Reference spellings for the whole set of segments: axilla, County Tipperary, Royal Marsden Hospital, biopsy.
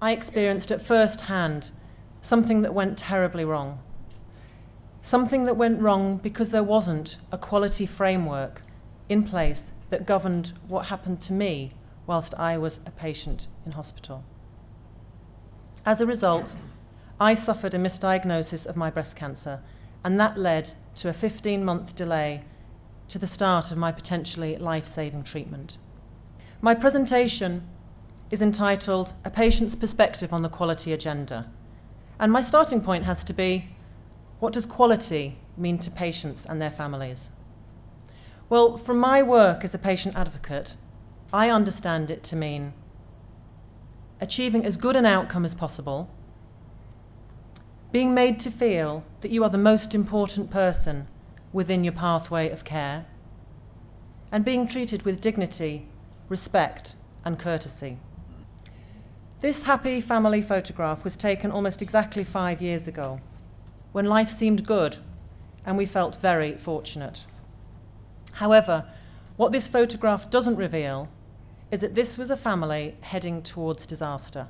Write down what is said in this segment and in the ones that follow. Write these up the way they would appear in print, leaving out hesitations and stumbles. I experienced at first hand something that went terribly wrong. Something that went wrong because there wasn't a quality framework in place that governed what happened to me whilst I was a patient in hospital. As a result, I suffered a misdiagnosis of my breast cancer, and that led to a 15-month delay to the start of my potentially life-saving treatment. My presentation is entitled A Patient's Perspective on the Quality Agenda, and my starting point has to be, what does quality mean to patients and their families? Well, from my work as a patient advocate, I understand it to mean achieving as good an outcome as possible, being made to feel that you are the most important person within your pathway of care, and being treated with dignity, respect, and courtesy. This happy family photograph was taken almost exactly 5 years ago, when life seemed good and we felt very fortunate. However, what this photograph doesn't reveal is that this was a family heading towards disaster.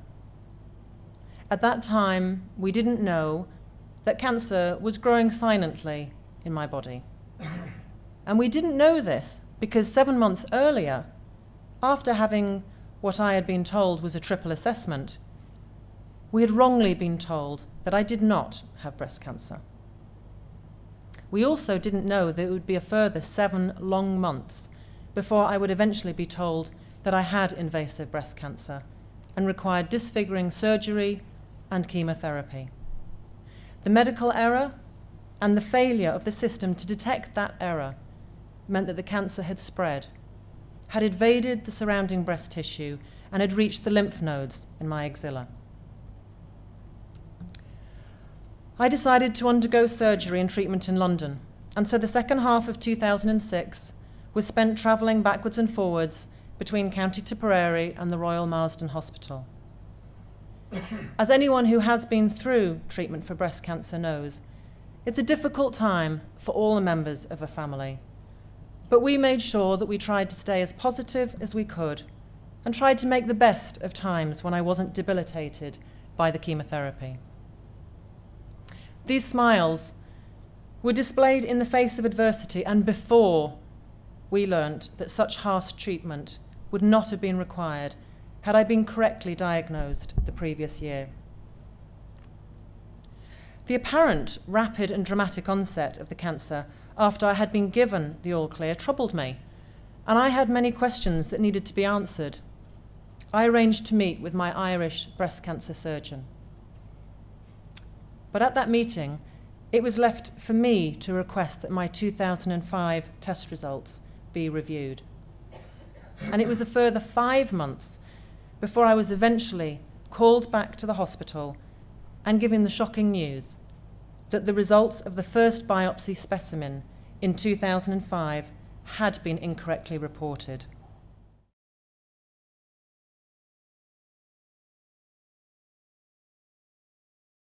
At that time, we didn't know that cancer was growing silently in my body. And we didn't know this because 7 months earlier, after having what I had been told was a triple assessment, we had wrongly been told that I did not have breast cancer. We also didn't know that it would be a further 7 long months before I would eventually be told that I had invasive breast cancer and required disfiguring surgery and chemotherapy. The medical error and the failure of the system to detect that error meant that the cancer had spread, had invaded the surrounding breast tissue, and had reached the lymph nodes in my axilla. I decided to undergo surgery and treatment in London, and so the second half of 2006 was spent travelling backwards and forwards between County Tipperary and the Royal Marsden Hospital. As anyone who has been through treatment for breast cancer knows, it's a difficult time for all the members of a family. But we made sure that we tried to stay as positive as we could and tried to make the best of times when I wasn't debilitated by the chemotherapy. These smiles were displayed in the face of adversity and before we learnt that such harsh treatment would not have been required had I been correctly diagnosed the previous year. The apparent rapid and dramatic onset of the cancer after I had been given the all-clear troubled me, and I had many questions that needed to be answered. I arranged to meet with my Irish breast cancer surgeon. But at that meeting, it was left for me to request that my 2005 test results be reviewed. And it was a further 5 months before I was eventually called back to the hospital and given the shocking news that the results of the first biopsy specimen in 2005 had been incorrectly reported.